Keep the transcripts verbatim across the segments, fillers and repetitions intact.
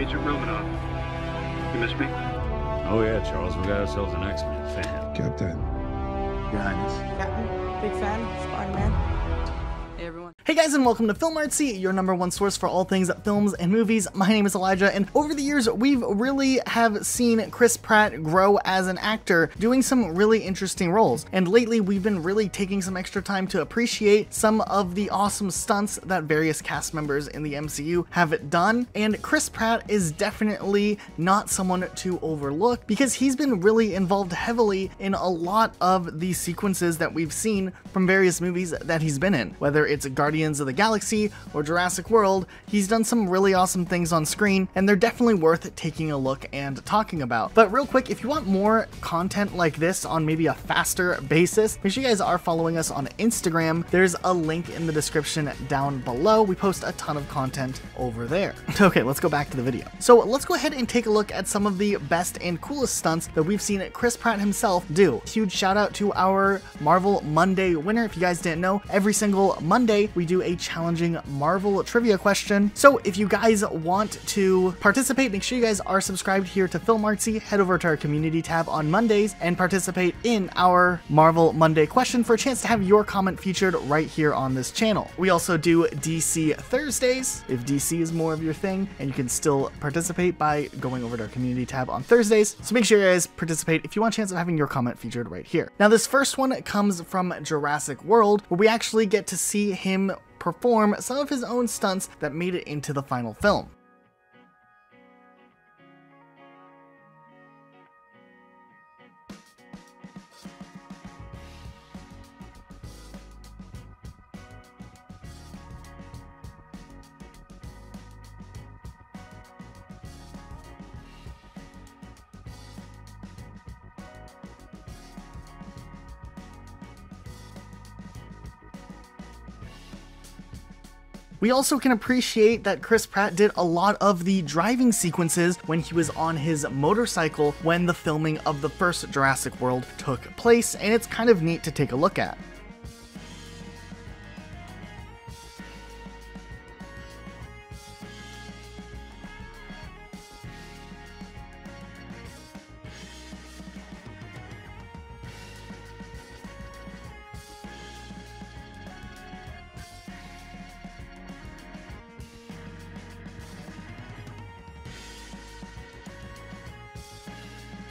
Agent Romanoff. You miss me? Oh yeah, Charles, we got ourselves an X-Men fan. Captain. Your Highness. Captain, big fan, Spider-Man. Hey everyone. Hey guys, and welcome to Film Artsy, your number one source for all things films and movies. My name is Elijah, and over the years, we've really have seen Chris Pratt grow as an actor, doing some really interesting roles. And lately, we've been really taking some extra time to appreciate some of the awesome stunts that various cast members in the M C U have done. And Chris Pratt is definitely not someone to overlook, because he's been really involved heavily in a lot of the sequences that we've seen from various movies that he's been in, whether it's Guardians Guardians of the Galaxy or Jurassic World. He's done some really awesome things on screen, and they're definitely worth taking a look and talking about. But real quick, if you want more content like this on maybe a faster basis, make sure you guys are following us on Instagram. There's a link in the description down below. We post a ton of content over there. Okay, let's go back to the video. So let's go ahead and take a look at some of the best and coolest stunts that we've seen Chris Pratt himself do. Huge shout out to our Marvel Monday winner. If you guys didn't know, every single Monday, we do a challenging Marvel trivia question. So if you guys want to participate, make sure you guys are subscribed here to Film Artsy. Head over to our community tab on Mondays and participate in our Marvel Monday question for a chance to have your comment featured right here on this channel. We also do D C Thursdays, if D C is more of your thing, and you can still participate by going over to our community tab on Thursdays. So make sure you guys participate if you want a chance of having your comment featured right here. Now, this first one comes from Jurassic World, where we actually get to see him perform some of his own stunts that made it into the final film. We also can appreciate that Chris Pratt did a lot of the driving sequences when he was on his motorcycle when the filming of the first Jurassic World took place, and it's kind of neat to take a look at.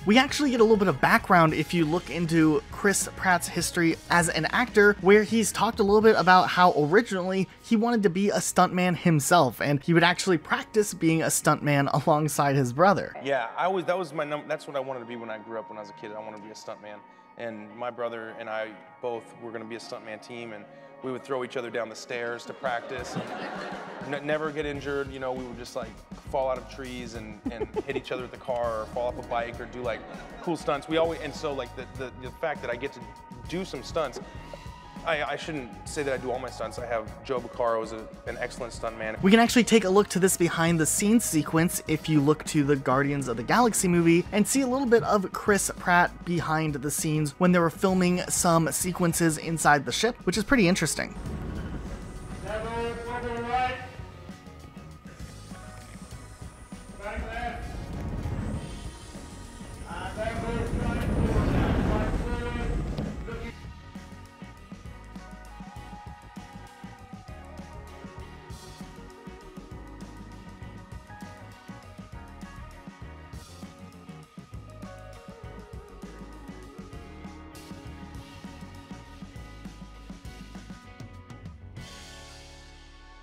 We actually get a little bit of background if you look into Chris Pratt's history as an actor, where he's talked a little bit about how originally he wanted to be a stuntman himself, and he would actually practice being a stuntman alongside his brother. Yeah, I was. That was my number. That's what I wanted to be when I grew up. When I was a kid, I wanted to be a stuntman, and my brother and I both were going to be a stuntman team, and we would throw each other down the stairs to practice, and never get injured. You know, we would just like fall out of trees and, and hit each other with the car, or fall off a bike, or do like cool stunts. We always, and so like the, the, the fact that I get to do some stunts, I, I shouldn't say that I do all my stunts. I have Joe Baccaro is a, an excellent stuntman. We can actually take a look to this behind the scenes sequence if you look to the Guardians of the Galaxy movie and see a little bit of Chris Pratt behind the scenes when they were filming some sequences inside the ship, which is pretty interesting.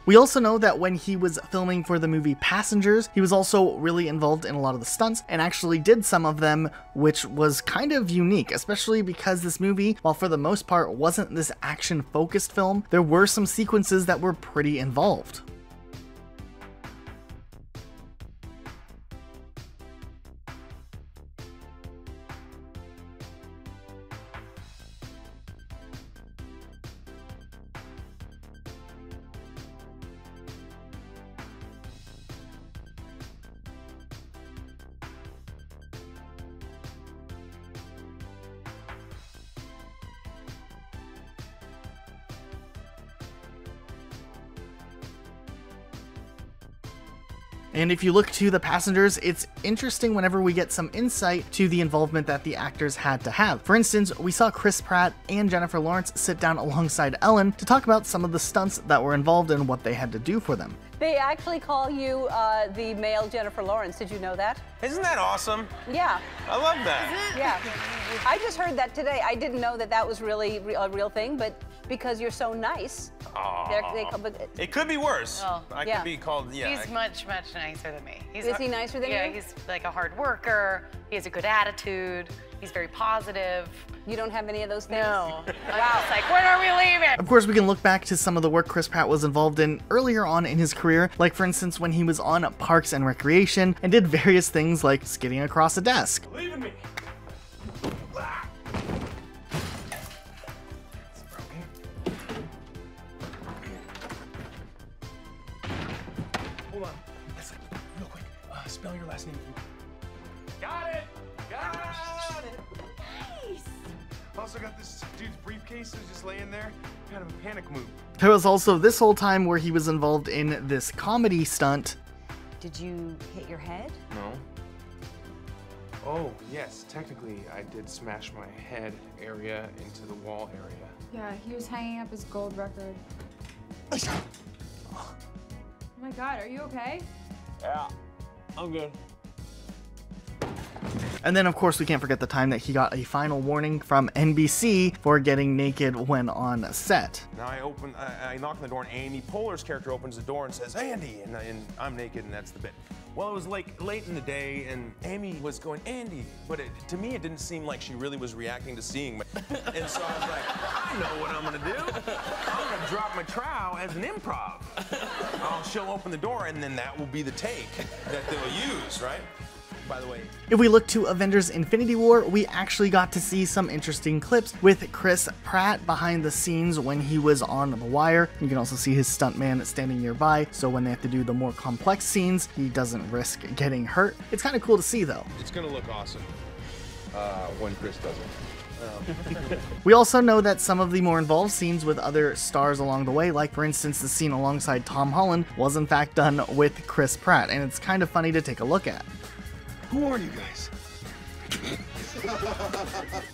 We also know that when he was filming for the movie Passengers, he was also really involved in a lot of the stunts and actually did some of them, which was kind of unique, especially because this movie, while for the most part wasn't this action-focused film, there were some sequences that were pretty involved. And if you look to The Passengers, it's interesting whenever we get some insight to the involvement that the actors had to have. For instance, we saw Chris Pratt and Jennifer Lawrence sit down alongside Ellen to talk about some of the stunts that were involved and what they had to do for them. They actually call you uh, the male Jennifer Lawrence. Did you know that? Isn't that awesome? Yeah. I love that. Yeah. I just heard that today. I didn't know that that was really a real thing, but because you're so nice. They, but, it could be worse. Well, I yeah. could be called, yeah. He's I, much, much nicer than me. He's, is he nicer than you? Yeah, he's like a hard worker. He has a good attitude. He's very positive. You don't have any of those things? No. Wow. It's like, when are we leaving? Of course, we can look back to some of the work Chris Pratt was involved in earlier on in his career, like, for instance, when he was on Parks and Recreation and did various things like skidding across a desk. Leaving me. Hold on, that's it. Real quick, uh, spell your last name for me. Got it! Got it! Nice! Also got this dude's briefcase that's just laying there, kind of a panic move. There was also this whole time where he was involved in this comedy stunt. Did you hit your head? No. Oh, yes, technically I did smash my head area into the wall area. Yeah, he was hanging up his gold record. Oh my God, are you okay? Yeah, I'm good. And then, of course, we can't forget the time that he got a final warning from N B C for getting naked when on set. Now I open, I, I knock on the door, and Amy Poehler's character opens the door and says, "Andy," and, and I'm naked, and that's the bit. Well, it was like late in the day, and Amy was going, "Andy," but it, to me, it didn't seem like she really was reacting to seeing me. And so I was like, I know what I'm gonna do. I'm gonna drop my trowel as an improv. I'll, she'll open the door, and then that will be the take that they'll use, right? By the way, if we look to Avengers Infinity War, we actually got to see some interesting clips with Chris Pratt behind the scenes when he was on The Wire. You can also see his stuntman standing nearby, so when they have to do the more complex scenes, he doesn't risk getting hurt. It's kind of cool to see, though. It's going to look awesome uh, when Chris does it. Um. We also know that some of the more involved scenes with other stars along the way, like, for instance, the scene alongside Tom Holland, was in fact done with Chris Pratt, and it's kind of funny to take a look at. Who are you guys?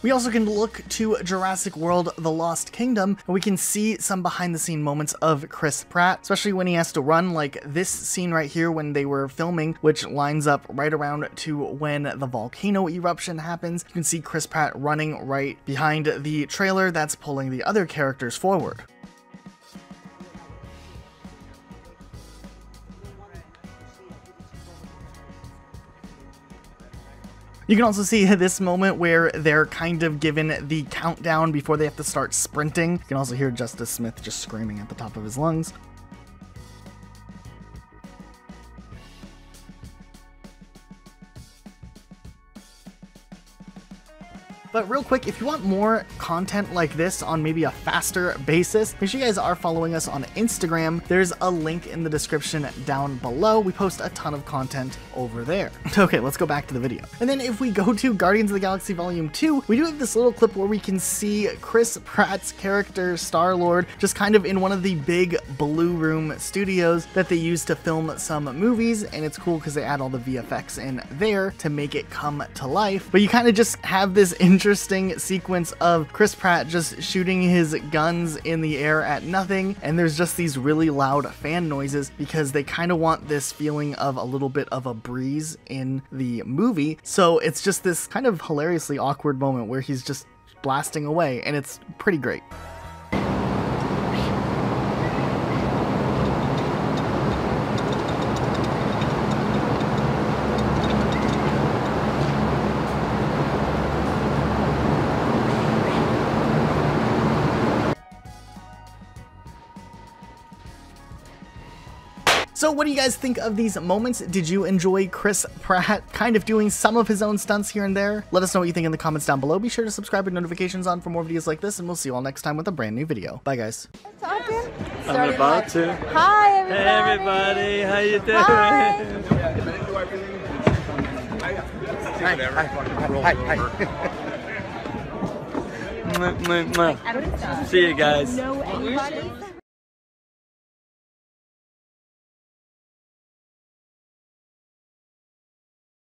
We also can look to Jurassic World: The Lost Kingdom, and we can see some behind-the-scene moments of Chris Pratt, especially when he has to run, like this scene right here when they were filming, which lines up right around to when the volcano eruption happens. You can see Chris Pratt running right behind the trailer that's pulling the other characters forward. You can also see this moment where they're kind of given the countdown before they have to start sprinting. You can also hear Justice Smith just screaming at the top of his lungs. But real quick, if you want more content like this on maybe a faster basis, make sure you guys are following us on Instagram. There's a link in the description down below. We post a ton of content over there. Okay, let's go back to the video. And then if we go to Guardians of the Galaxy Volume Two, we do have this little clip where we can see Chris Pratt's character, Star Lord, just kind of in one of the big Blue Room studios that they use to film some movies. And it's cool because they add all the V F X in there to make it come to life. But you kind of just have this interesting interesting sequence of Chris Pratt just shooting his guns in the air at nothing, and there's just these really loud fan noises because they kind of want this feeling of a little bit of a breeze in the movie. So it's just this kind of hilariously awkward moment where he's just blasting away, and it's pretty great. So what do you guys think of these moments? Did you enjoy Chris Pratt kind of doing some of his own stunts here and there? Let us know what you think in the comments down below. Be sure to subscribe with notifications on for more videos like this, and we'll see you all next time with a brand new video. Bye, guys. I'm about to. Hi, everybody. Hey, everybody. How you doing? Hi. Hi. Hi. Hi. Hi. See you guys.